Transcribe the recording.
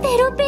ペロペロ。